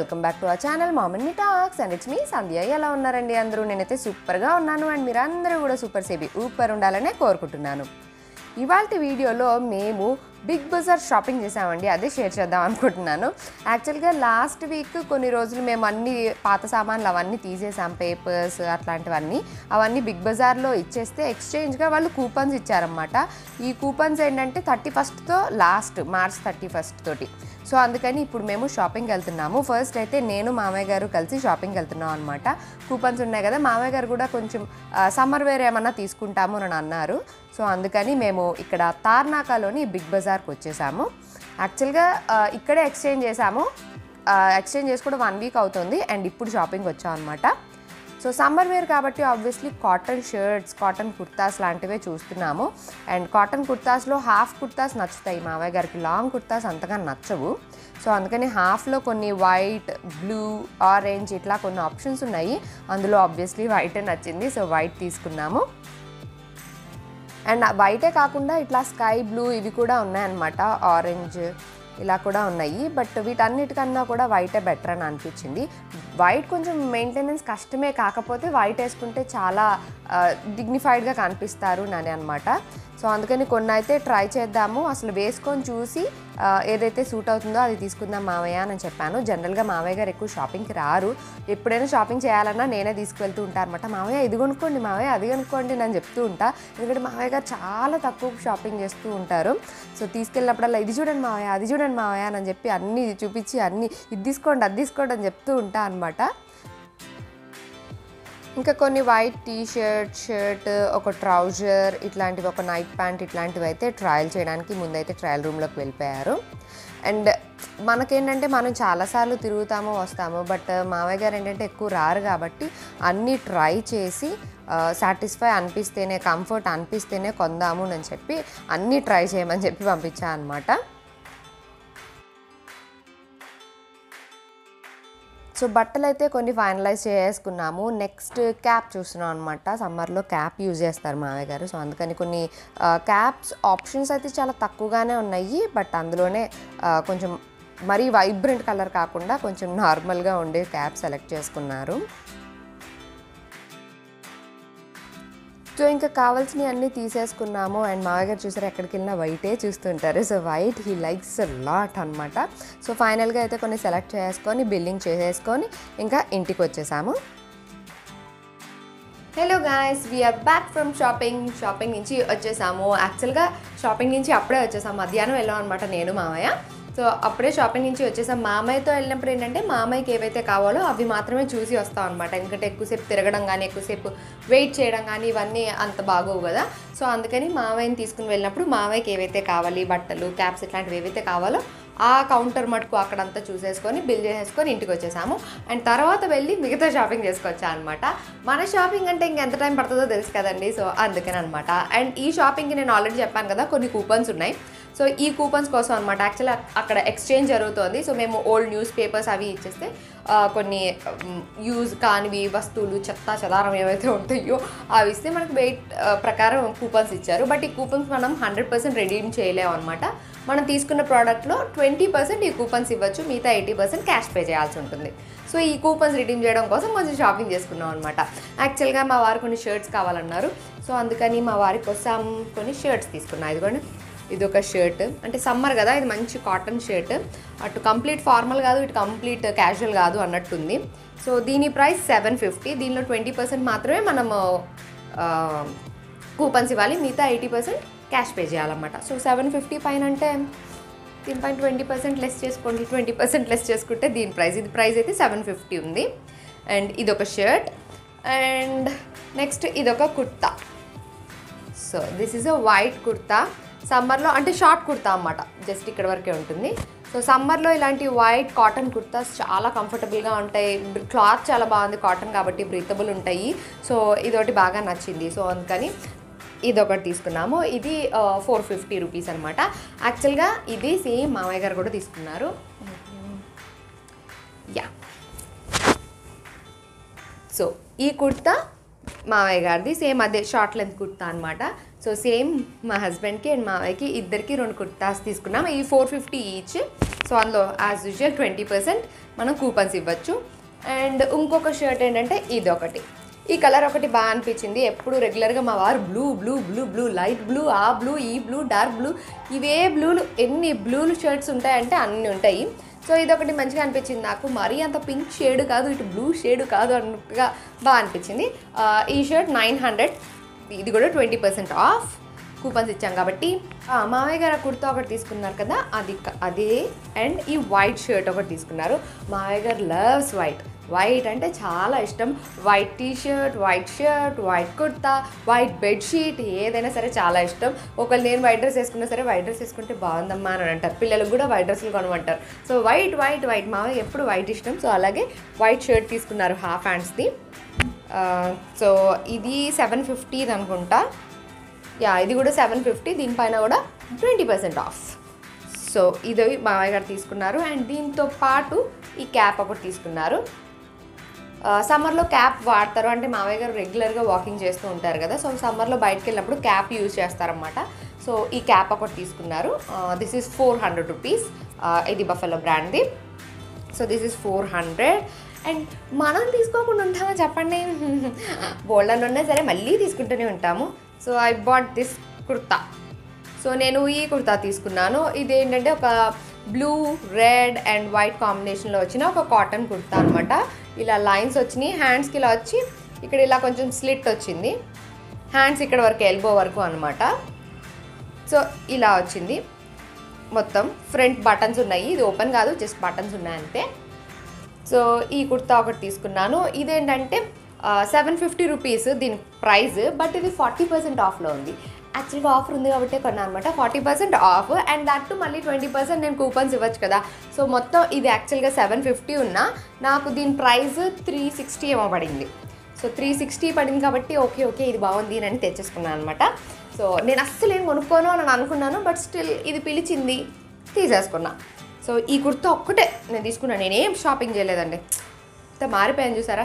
welcome back to our channel Mom and Me talks, and it's me Sandhya. Ela unnarandi andaru nenete super ga unnanu and meerandaru kuda super sebi upper undalane korukuntunnanu. Ivalti video lo memu Big Bazaar shopping chesavandi ade share chedam anukuntunnanu. Actually ga last week konni rojulu mem anni paata samanlu avanni teesesam, papers atlantivanni avanni Big Bazaar lo ichcheste exchange ga vallu coupons ichcharamata. Ee coupons endante 31st tho last March 31st toti. So andukani ippudu memu shopping veltunnamu. First aithe nenu mamaya garu kalisi shopping veltunnam anamata. Coupons unnayi kada mamaya garu kuda koncham summer wear emanna teeskuntamu ani annaru. So andukani memu ikkada Tarnaka loni Big Bazaar ku vachesaamu. Actually ga ikkade exchange chesamu. Exchange chesi kuda 1 week avutundi and ippudu shopping vacham anamata. So summer wear kabatti obviously cotton shirts, cotton kurtas lantive chustunnamo, and cotton kurtas lo half kurtas nachutayi mavaya gariki, long kurtas antaga nachavu. So andukane half lo konni white, blue, orange itla konni options unnayi. Andulo obviously white nachindi, so white teeskunnamo. And white e kaakunda itla sky blue ivi kuda unnay anamata, orange ఇలా కూడా ఉన్నాయి. But వీటన్నిటికన్నా కూడా వైటే better అని అనిపించింది. White కొంచెం maintenance కష్టమే, కాకపోతే white వేసుకుంటే చాలా డిగ్నిఫైడ్గా కనిపిస్తారు అని అనమాట. సో అందుకని కొన్ని అయితే ట్రై చేద్దాము, అసలు వేసుకొని చూసి ఏదైతే సూట్ అవుతుందో అది తీసుకుందాం మావయ్య అని చెప్పాను. జనరల్గా మావయ్య గారు ఎక్కువ షాపింగ్కి రారు, ఎప్పుడైనా షాపింగ్ చేయాలన్నా నేనే తీసుకువెళ్తూ ఉంటాను అనమాట. మావయ్య ఇది కొనుక్కోండి, మావయ్య అది కొనుక్కోండి నేను చెప్తూ ఉంటాను, ఎందుకంటే మావయ్య గారు చాలా తక్కువ షాపింగ్ చేస్తూ ఉంటారు. సో తీసుకెళ్ళినప్పుడల్లా ఇది చూడండి మావయ్య, అది చూడండి మావయ్య అని చెప్పి అన్నీ చూపించి అన్నీ ఇది తీసుకోండి అది తీసుకోండి అని చెప్తూ ఉంటాను అనమాట. ఇంకా కొన్ని వైట్ టీ షర్ట్, షర్ట్, ఒక ట్రౌజర్ ఇట్లాంటివి, ఒక నైట్ ప్యాంట్ ఇట్లాంటివి అయితే ట్రయల్ చేయడానికి ముందైతే ట్రయల్ రూమ్లోకి వెళ్ళిపోయారు. అండ్ మనకేంటంటే మనం చాలాసార్లు తిరుగుతాము వస్తాము, బట్ మావయ్య గారు ఏంటంటే ఎక్కువ రారు కాబట్టి అన్నీ ట్రై చేసి సాటిస్ఫై అనిపిస్తేనే, కంఫర్ట్ అనిపిస్తేనే కొందాము అని చెప్పి అన్నీ ట్రై చేయమని చెప్పి పంపించాను అనమాట. సో బట్టలు అయితే కొన్ని ఫైనలైజ్ చేసుకున్నాము. నెక్స్ట్ క్యాప్ చూస్తున్నాం అనమాట. సమ్మర్లో క్యాప్ యూజ్ చేస్తారు మావయ్య గారు, సో అందుకని కొన్ని క్యాప్స్ ఆప్షన్స్ అయితే చాలా తక్కువగానే ఉన్నాయి. బట్ అందులోనే కొంచెం మరీ వైబ్రెంట్ కలర్ కాకుండా కొంచెం నార్మల్గా ఉండే క్యాప్ సెలెక్ట్ చేసుకున్నారు. సో ఇంకా కావాల్సినవి అన్నీ తీసేసుకున్నాము. అండ్ మావయ్య గారు చూసారు ఎక్కడికి వెళ్ళినా వైటే చూస్తుంటారు, so white he likes lot అనమాట. సో ఫైనల్గా అయితే కొన్ని సెలెక్ట్ చేసుకొని బిల్లింగ్ చేసేసుకొని ఇంకా ఇంటికి వచ్చేసాము. Hello guys, we are back from shopping. Shopping నుంచి వచ్చేసాము. యాక్చువల్గా షాపింగ్ నుంచి అప్పుడే వచ్చేసాము, మధ్యాహ్నం వెళ్ళాం అనమాట నేను మావయ్య. సో అప్పుడే షాపింగ్ నుంచి వచ్చేసాం. మామయ్యతో వెళ్ళినప్పుడు ఏంటంటే మామయ్యకి ఏవైతే కావాలో అవి మాత్రమే చూసి వస్తాం అనమాట, ఎందుకంటే ఎక్కువసేపు తిరగడం కానీ ఎక్కువసేపు వెయిట్ చేయడం కానీ ఇవన్నీ అంత బాగోవు కదా. సో అందుకని మామయ్యని తీసుకుని వెళ్ళినప్పుడు మామయ్యకి ఏవైతే కావాలి, బట్టలు, క్యాప్స్ ఇట్లాంటివి ఏవైతే కావాలో ఆ కౌంటర్ మటుకు అక్కడంతా చూసేసుకొని బిల్ చేసేసుకొని ఇంటికి వచ్చేసాము. అండ్ తర్వాత వెళ్ళి మిగతా షాపింగ్ చేసుకొచ్చా అనమాట. మన షాపింగ్ అంటే ఇంకెంత టైం పడుతుందో తెలుసు కదండి, సో అందుకని అనమాట. అండ్ ఈ షాపింగ్కి నేను ఆల్రెడీ చెప్పాను కదా కొన్ని కూపన్స్ ఉన్నాయి, సో ఈ కూపన్స్ కోసం అనమాట. యాక్చువల్గా అక్కడ ఎక్స్చేంజ్ జరుగుతుంది, సో మేము ఓల్డ్ న్యూస్ పేపర్స్ అవి ఇచ్చేస్తే కొన్ని యూజ్ కానివి వస్తువులు, చెత్త చెదారం ఏవైతే ఉంటాయో అవి ఇస్తే మనకు వెయిట్ ప్రకారం కూపన్స్ ఇచ్చారు. బట్ ఈ కూపన్స్ మనం 100% రిడీమ్ చేయలేము అనమాట. మనం తీసుకున్న ప్రోడక్ట్లో 20% ఈ కూపన్స్ ఇవ్వచ్చు, మిగతా 80% క్యాష్ పే చేయాల్సి ఉంటుంది. సో ఈ కూపన్స్ రిడీమ్ చేయడం కోసం కొంచెం షాపింగ్ చేసుకున్నాం అనమాట. యాక్చువల్గా మా వారు కొన్ని షర్ట్స్ కావాలన్నారు, సో అందుకని మా వారి కోసం కొన్ని షర్ట్స్ తీసుకున్నాను. ఇదిగోండి ఇదొక షర్ట్, అంటే సమ్మర్ కదా ఇది మంచి కాటన్ షర్ట్, అటు కంప్లీట్ ఫార్మల్ కాదు ఇటు కంప్లీట్ క్యాజువల్ కాదు అన్నట్టుంది. సో దీని ప్రైస్ 750, దీనిలో 20% మాత్రమే మనము కూపన్స్ ఇవ్వాలి, మిగతా 80% క్యాష్ పే చేయాలన్నమాట. సో 750 పైన అంటే దీనిపైన 20% లెస్ చేసుకోండి, 20% లెస్ చేసుకుంటే దీని ప్రైస్, ఇది ప్రైస్ అయితే 750 ఉంది. అండ్ ఇదొక షర్ట్, అండ్ నెక్స్ట్ ఇదొక kurta. So this is a white kurta, సమ్మర్లో అంటే షార్ట్ కుర్తా అన్నమాట, జస్ట్ ఇక్కడ వరకే ఉంటుంది. సో సమ్మర్లో ఇలాంటి వైట్ కాటన్ కుర్తాస్ చాలా కంఫర్టబుల్గా ఉంటాయి, క్లాత్ చాలా బాగుంది కాటన్ కాబట్టి బ్రీతబుల్ ఉంటాయి. సో ఇదొకటి బాగా నచ్చింది, సో అందుకని ఇదొకటి తీసుకున్నాము. ఇది 450 రూపీస్ అనమాట. యాక్చువల్గా ఇది సేమ్ మామయ్య గారు కూడా తీసుకున్నారు. యా, సో ఈ కుర్తా మామయ్య గారిది సేమ్ అదే షార్ట్ లెంత్ కుర్తా అనమాట. సో సేమ్ మా హస్బెండ్కి అండ్ మావయ్యకి ఇద్దరికి 2 కుర్తాస్ తీసుకున్నాం, ఈ 450 ఈచ్. సో అందులో యాజ్ యూజువల్ 20% మనం కూపన్స్ ఇవ్వచ్చు. అండ్ ఇంకొక షర్ట్ ఏంటంటే ఇది ఒకటి, ఈ కలర్ ఒకటి బాగా అనిపించింది. ఎప్పుడు రెగ్యులర్గా మా వారు blue blue blue blue light blue ఆ బ్లూ ఈ బ్లూ డార్క్ బ్లూ ఇవే బ్లూలు, ఎన్ని బ్లూలు షర్ట్స్ ఉంటాయంటే అన్నీ ఉంటాయి. సో ఇదొకటి మంచిగా అనిపించింది నాకు, మరీ అంత పింక్ షేడ్ కాదు ఇటు బ్లూ షేడ్ కాదు అన్నట్టుగా బాగా అనిపించింది. ఈ షర్ట్ 900, ఇది కూడా 20% ఆఫ్ కూపన్స్ ఇచ్చాం కాబట్టి. మామయ్య గారు కుర్తా ఒకటి తీసుకున్నారు కదా, అదే అండ్ ఈ వైట్ షర్ట్ ఒకటి తీసుకున్నారు. మామయ్య గారు లవ్స్ వైట్, వైట్ అంటే చాలా ఇష్టం. White T shirt, white shirt, white kurta, white bedsheet ఏదైనా సరే చాలా ఇష్టం. ఒకవేళ నేను వైట్ డ్రెస్ వేసుకున్నా సరే వైట్ డ్రెస్ వేసుకుంటే బాగుందమ్మా అని అంటారు, పిల్లలకు కూడా వైట్ డ్రెస్సులు కొనమంటారు. సో వైట్ వైట్ వైట్ మామయ్య ఎప్పుడు వైట్ ఇష్టం. సో అలాగే వైట్ షర్ట్ తీసుకున్నారు, హాఫ్ హ్యాండ్స్ది. సో ఇది 750 అనుకుంటా. యా ఇది కూడా 750, దీనిపైన కూడా 20% ఆఫ్. సో ఇది మామయ్య గారు తీసుకున్నారు. అండ్ దీంతో పాటు ఈ క్యాప్ ఒకటి తీసుకున్నారు. సమ్మర్లో క్యాప్ వాడతారు అంటే మామయ్య గారు రెగ్యులర్గా వాకింగ్ చేస్తూ ఉంటారు కదా, సో సమ్మర్లో బయటకు వెళ్ళినప్పుడు క్యాప్ యూజ్ చేస్తారన్నమాట. సో ఈ క్యాప్ ఒకటి తీసుకున్నారు. దిస్ ఈజ్ 400 రూపీస్, ఇది బఫెలో బ్రాండ్ది. So this is 400. అండ్ మనం తీసుకోకుండా ఉంటామా చెప్పండి, బోల్డన్ ఉన్నా సరే మళ్ళీ తీసుకుంటూనే ఉంటాము. So I bought this kurta. So నేను ఈ కుర్తా తీసుకున్నాను. ఇదేంటంటే ఒక బ్లూ రెడ్ అండ్ వైట్ కాంబినేషన్లో వచ్చిన ఒక కాటన్ కుర్తా అనమాట. ఇలా లైన్స్ వచ్చినాయి, హ్యాండ్స్కి ఇలా వచ్చి ఇక్కడ ఇలా కొంచెం స్లిట్ వచ్చింది, హ్యాండ్స్ ఇక్కడ వరకు ఎల్బో వరకు అనమాట. సో ఇలా వచ్చింది, మొత్తం ఫ్రంట్ బటన్స్ ఉన్నాయి, ఇది ఓపెన్ కాదు జస్ట్ బటన్స్ ఉన్నాయి అంతే. సో ఈ కుర్తా ఒకటి తీసుకున్నాను. ఇదేంటంటే 750 రూపీస్ దీని ప్రైస్, బట్ ఇది 40% ఆఫ్లో ఉంది. యాక్చువల్గా ఆఫర్ ఉంది కాబట్టి కొన్నాను అనమాట, 40% ఆఫ్. అండ్ దట్టు మళ్ళీ 20% నేను కూపన్స్ ఇవ్వచ్చు కదా. సో మొత్తం ఇది యాక్చువల్గా 750 ఉన్నా నాకు దీని ప్రైస్ 360 ఏమో పడింది. సో 360 పడింది కాబట్టి ఓకే ఓకే ఇది బాగుంది అని తెచ్చేసుకున్నాను అనమాట. సో నేను అస్సలు ఏం కొనుక్కోను అని అనుకున్నాను, బట్ స్టిల్ ఇది పిలిచింది తీసేసుకున్నా. సో ఈ కుర్తా ఒక్కటే నేను తీసుకున్నాను, నేనేం షాపింగ్ చేయలేదండి, అంత మారిపోయాను చూసారా.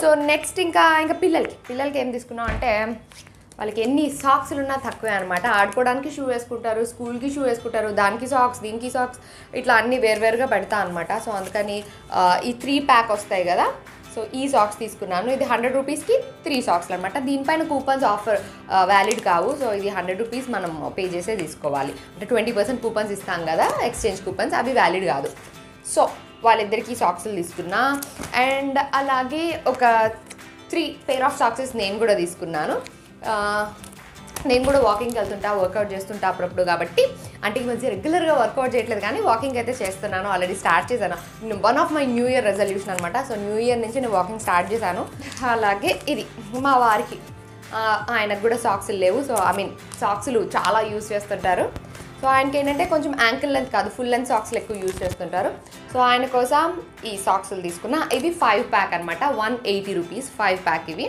సో నెక్స్ట్ ఇంకా పిల్లలకి ఏం తీసుకున్నాం అంటే, వాళ్ళకి ఎన్ని సాక్స్లు ఉన్నా తక్కువే అనమాట. ఆడుకోవడానికి షూ వేసుకుంటారు, స్కూల్కి షూ వేసుకుంటారు, దానికి సాక్స్ దీనికి సాక్స్ ఇట్లా అన్నీ వేరువేరుగా పెడతా అనమాట. సో అందుకని ఈ 3 ప్యాక్ వస్తాయి కదా, సో ఈ సాక్స్ తీసుకున్నాను. ఇది 100 రూపీస్కి 3 సాక్స్లు అనమాట. దీనిపైన కూపన్స్ ఆఫర్ వ్యాలిడ్ కావు. సో ఇది 100 రూపీస్ మనం పే చేసే తీసుకోవాలి, అంటే 20% కూపన్స్ ఇస్తాం కదా ఎక్స్చేంజ్ కూపన్స్, అవి వ్యాలిడ్ కాదు. సో వాళ్ళిద్దరికీ సాక్స్లు తీసుకున్నా. అండ్ అలాగే ఒక 3 పెయిర్ ఆఫ్ సాక్సెస్ నేను కూడా తీసుకున్నాను. నేను కూడా వాకింగ్కి వెళ్తుంటా, వర్కౌట్ చేస్తుంటా అప్పుడప్పుడు కాబట్టి, అంటే మంచి రెగ్యులర్గా వర్కౌట్ చేయట్లేదు కానీ వాకింగ్ అయితే చేస్తున్నాను, ఆల్రెడీ స్టార్ట్ చేశాను. నేను 1 of my new year resolution అనమాట. సో న్యూ ఇయర్ నుంచి నేను వాకింగ్ స్టార్ట్ చేశాను. అలాగే ఇది మా వారికి, ఆయనకు కూడా సాక్స్లు లేవు. సో ఐ మీన్ సాక్స్లు చాలా యూజ్ చేస్తుంటారు. సో ఆయనకి ఏంటంటే కొంచెం యాంకిల్ లెంత్ కాదు ఫుల్ లెంత్ సాక్స్లు ఎక్కువ యూజ్ చేస్తుంటారు. సో ఆయన కోసం ఈ సాక్స్లు తీసుకున్నా. ఇది 5 ప్యాక్ అనమాట, 180 రూపీస్ 5 ప్యాక్ ఇవి.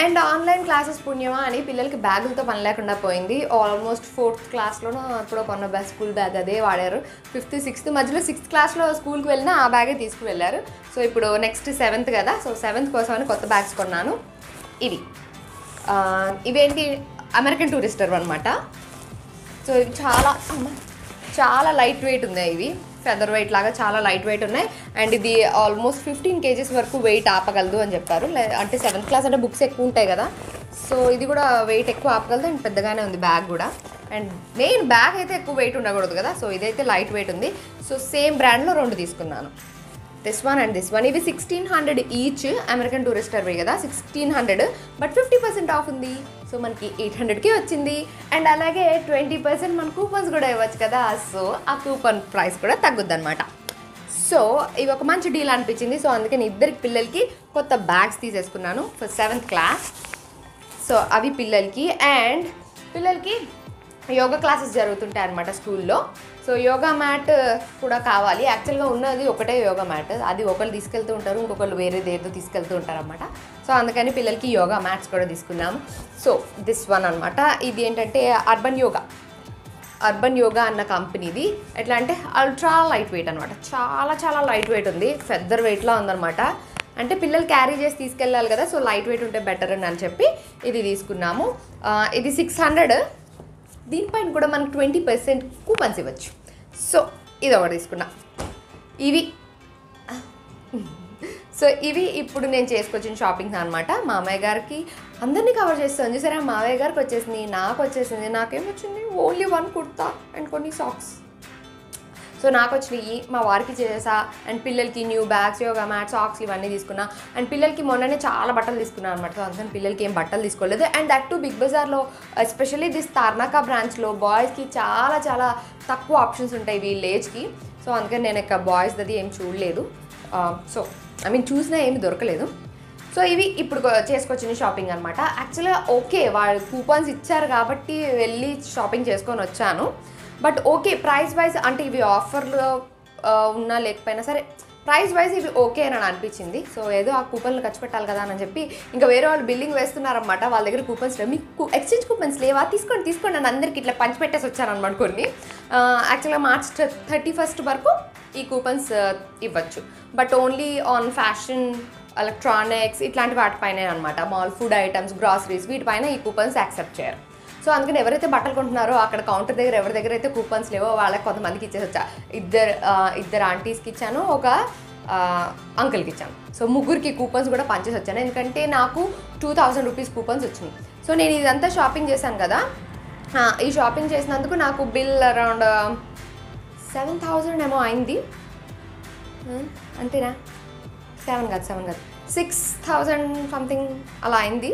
అండ్ ఆన్లైన్ క్లాసెస్ పుణ్యమా అని పిల్లలకి బ్యాగులతో పని లేకుండా పోయింది. ఆల్మోస్ట్ 4th క్లాస్లోనూ ఎప్పుడో కొన్న బ్యాగ్, స్కూల్ బ్యాగ్ అదే వాడారు. 5th 6th మధ్యలో 6th క్లాస్లో స్కూల్కి వెళ్ళినా ఆ బ్యాగే తీసుకువెళ్ళారు. సో ఇప్పుడు నెక్స్ట్ 7th కదా, సో 7th కోసం అని కొత్త బ్యాగ్స్ కొన్నాను. ఇవి ఇవేంటి అమెరికన్ టూరిస్టర్ అనమాట. సో ఇవి చాలా లైట్ వెయిట్ ఉన్నాయి, ఇవి ఫెదర్ వెయిట్ లాగా చాలా లైట్ వెయిట్ ఉన్నాయి. అండ్ ఇది ఆల్మోస్ట్ 15 kgs వరకు వెయిట్ ఆపగలదు అని చెప్పారు. అంటే 7th క్లాస్ అంటే బుక్స్ ఎక్కువ ఉంటాయి కదా, సో ఇది కూడా వెయిట్ ఎక్కువ ఆపగలదు. అండ్ పెద్దగానే ఉంది బ్యాగ్ కూడా. అండ్ మెయిన్ బ్యాగ్ అయితే ఎక్కువ వెయిట్ ఉండకూడదు కదా, సో ఇదైతే లైట్ వెయిట్ ఉంది. సో సేమ్ బ్రాండ్లో 2 తీసుకున్నాను, this one and this one. ఇవి 1600 ఈచ్, అమెరికన్ టూరిస్టర్వి కదా 1600, బట్ 50% ఆఫ్ ఉంది. సో మనకి 800కి వచ్చింది. అండ్ అలాగే 20% మన కూపన్స్ కూడా ఇవ్వచ్చు కదా, సో ఆ కూపన్ ప్రైస్ కూడా తగ్గుద్ది అనమాట. సో ఇవి ఒక మంచి డీల్ అనిపించింది. సో అందుకని ఇద్దరికి పిల్లలకి కొత్త బ్యాగ్స్ తీసేసుకున్నాను ఫర్ 7th క్లాస్. సో అవి పిల్లలకి. అండ్ పిల్లలకి యోగా క్లాసెస్ జరుగుతుంటాయి అనమాట స్కూల్లో. సో యోగా మ్యాట్ కూడా కావాలి. యాక్చువల్గా ఉన్నది ఒకటే యోగా మ్యాట్, అది ఒకళ్ళు తీసుకెళ్తూ ఉంటారు, ఇంకొకళ్ళు వేరేది ఏదో తీసుకెళ్తూ ఉంటారు అనమాట. సో అందుకని పిల్లలకి యోగా మ్యాట్స్ కూడా తీసుకున్నాము. సో దిస్ వన్ అనమాట, ఇది ఏంటంటే అర్బన్ యోగా అన్న కంపెనీది. ఎట్లా అంటే అల్ట్రా లైట్ వెయిట్ అనమాట, చాలా చాలా లైట్ వెయిట్ ఉంది, ఫెదర్ వెయిట్లో ఉందనమాట. అంటే పిల్లలు క్యారీ చేసి తీసుకెళ్ళాలి కదా, సో లైట్ వెయిట్ ఉంటే బెటర్ అని చెప్పి ఇది తీసుకున్నాము. ఇది 600, దీనిపైన కూడా మనకు 20% కూపన్స్ ఇవ్వచ్చు. సో ఇది ఒకటి తీసుకున్నా. ఇవి సో ఇవి ఇప్పుడు నేను చేసుకొచ్చిన షాపింగ్స్ అనమాట. మామయ్య గారికి అందరినీ కవర్ చేస్తాను చూసారా. మామయ్య గారికి వచ్చేసింది, నాకు వచ్చేసింది. నాకేమొచ్చింది ఓన్లీ వన్ కుర్తా అండ్ కొన్ని సాక్స్. సో నాకు వచ్చినవి మా వారికి చేసా. అండ్ పిల్లలకి new bags, yoga mat, socks ఇవన్నీ తీసుకున్నా. అండ్ పిల్లలకి మొన్ననే చాలా బట్టలు తీసుకున్నాను అనమాట. సో అందుకని పిల్లలకి ఏం బట్టలు తీసుకోలేదు. అండ్ దట్ టు బిగ్ బజార్లో ఎస్పెషల్లీ దిస్ తార్నాకా బ్రాంచ్లో బాయ్స్కి చాలా చాలా తక్కువ ఆప్షన్స్ ఉంటాయి వీళ్ళ ఏజ్కి. సో అందుకని నేను ఇక బాయ్స్ అది ఏం చూడలేదు. సో ఐ మీన్ చూసినా ఏమి దొరకలేదు. సో ఇవి ఇప్పుడు చేసుకొచ్చిన షాపింగ్ అనమాట. యాక్చువల్గా ఓకే వాళ్ళు కూపన్స్ ఇచ్చారు కాబట్టి వెళ్ళి షాపింగ్ చేసుకొని వచ్చాను. బట్ ఓకే ప్రైస్ వైజ్ అంటే ఇవి ఆఫర్లో ఉన్నా లేకపోయినా సరే ప్రైస్ వైజ్ ఇవి ఓకే అని అనిపించింది. సో ఏదో ఆ కూపన్లు ఖర్చు పెట్టాలి కదా అని చెప్పి ఇంకా వేరే వాళ్ళు బిల్లింగ్ వేస్తున్నారనమాట. వాళ్ళ దగ్గర కూపన్స్ లేవు, మీకు ఎక్స్చేంజ్ కూపన్స్ లేవా, తీసుకోండి తీసుకోండి అని అందరికీ ఇట్లా పంచిపెట్టేసి వచ్చారనమాట. కొన్ని యాక్చువల్గా మార్చ్ 31 వరకు ఈ కూపన్స్ ఇవ్వచ్చు. But only on fashion, electronics ఇట్లాంటి వాటిపైనే అనమాట. మాల్, ఫుడ్ ఐటమ్స్, గ్రాసరీస్ వీటిపైన ఈ కూపన్స్ యాక్సెప్ట్ చేయరు. సో అందుకని ఎవరైతే బట్టలు కొంటున్నారో అక్కడ కౌంటర్ దగ్గర ఎవరి దగ్గర అయితే కూపన్స్ లేవో వాళ్ళకి కొంతమందికి ఇచ్చేసి వచ్చా. ఇద్దరు ఆంటీస్కి ఇచ్చాను, ఒక అంకుల్కి ఇచ్చాను. సో ముగ్గురికి కూపన్స్ కూడా పంచేసి వచ్చాను. ఎందుకంటే నాకు 2000 రూపీస్ కూపన్స్ వచ్చింది. సో నేను ఇదంతా షాపింగ్ చేశాను కదా. ఈ షాపింగ్ చేసినందుకు నాకు బిల్ అరౌండ్ 7000 ఏమో అయింది. అంతేనా? 7 కాదు 6000 సంథింగ్ అలా అయింది.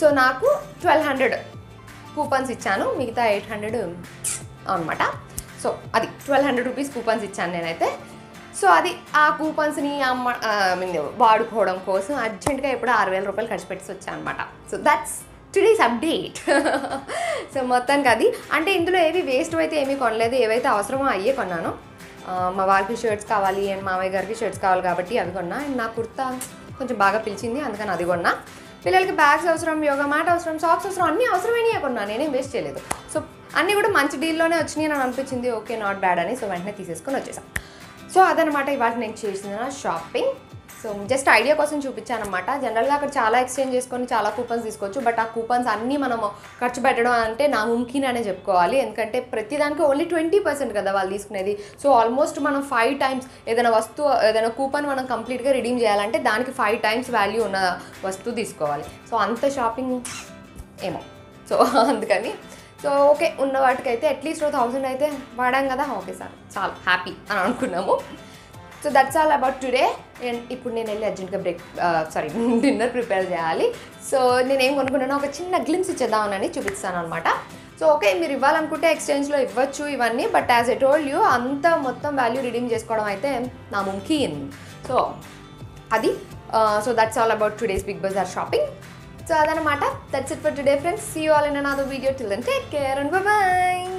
సో నాకు 1200 కూపన్స్ ఇచ్చాను, మిగతా 800 అనమాట. సో అది 1200 రూపీస్ కూపన్స్ ఇచ్చాను నేనైతే. సో అది ఆ కూపన్స్ని వాడుకోవడం కోసం అర్జెంట్గా ఇప్పుడు 6000 రూపాయలు ఖర్చు పెట్టి వచ్చాను అనమాట. So that's today's update. So మొత్తానికి అది అంటే ఇందులో ఏవి వేస్ట్ అయితే ఏమీ కొనలేదు, ఏవైతే అవసరమో అయ్యే కొన్నాను. మా వారికి షర్ట్స్ కావాలి అండ్ మామయ్య గారికి షర్ట్స్ కావాలి కాబట్టి అవి కొన్నా. అండ్ నా కుర్తా కొంచెం బాగా పిలిచింది అందుకని అది కొన్నా. పిల్లలకి బ్యాగ్స్ అవసరం, యోగా మ్యాట్ అవసరం, సాక్స్ అవసరం, అన్నీ అవసరమైనవి కొన్నా, నేనేం వేస్ట్ చేయలేదు. సో అన్నీ కూడా మంచి డీల్లోనే వచ్చినాయి అని అనిపించింది. ఓకే నాట్ బ్యాడ్ అని సో వెంటనే తీసేసుకొని వచ్చేసాం. సో అదనమాట ఇవాళ నేను చేసిన షాపింగ్. సో జస్ట్ ఐడియా కోసం చూపించానమాట. జనరల్గా అక్కడ చాలా ఎక్స్చేంజ్ చేసుకొని చాలా కూపన్స్ తీసుకోవచ్చు. బట్ ఆ కూపన్స్ అన్నీ మనము ఖర్చు పెట్టడం అంటే నా ముంకిన్ అనే చెప్పుకోవాలి. ఎందుకంటే ప్రతిదానికి ఓన్లీ 20% కదా వాళ్ళు తీసుకునేది. సో ఆల్మోస్ట్ మనం 5 times ఏదైనా వస్తువు, ఏదైనా కూపన్ మనం కంప్లీట్గా రిడీమ్ చేయాలంటే దానికి 5 times వాల్యూ ఉన్న వస్తువు తీసుకోవాలి. సో అంత షాపింగ్ ఏమో. సో అందుకని సో ఓకే ఉన్న వాటికైతే అట్లీస్ట్ 1000 అయితే వాడాం కదా. ఓకే సార్ చాలా హ్యాపీ అని అనుకున్నాము. So that's all about today. And ఇప్పుడు నేను వెళ్ళి అర్జెంట్గా డిన్నర్ ప్రిపేర్ చేయాలి. సో నేనేం కొనుక్కున్నానో ఒక చిన్న గ్లిమ్స్ ఇచ్చేద్దామని చూపిస్తాను అనమాట. సో ఓకే మీరు ఇవ్వాలనుకుంటే ఎక్స్చేంజ్లో ఇవ్వచ్చు ఇవన్నీ. But as I told you అంత మొత్తం వాల్యూ రిడీమ్ చేసుకోవడం అయితే నా ముంకిన్. సో అది so that's all about today's Big Bazaar shopping. So అదనమాట. That's it for today friends. See you all in another video. Till then take care and bye by.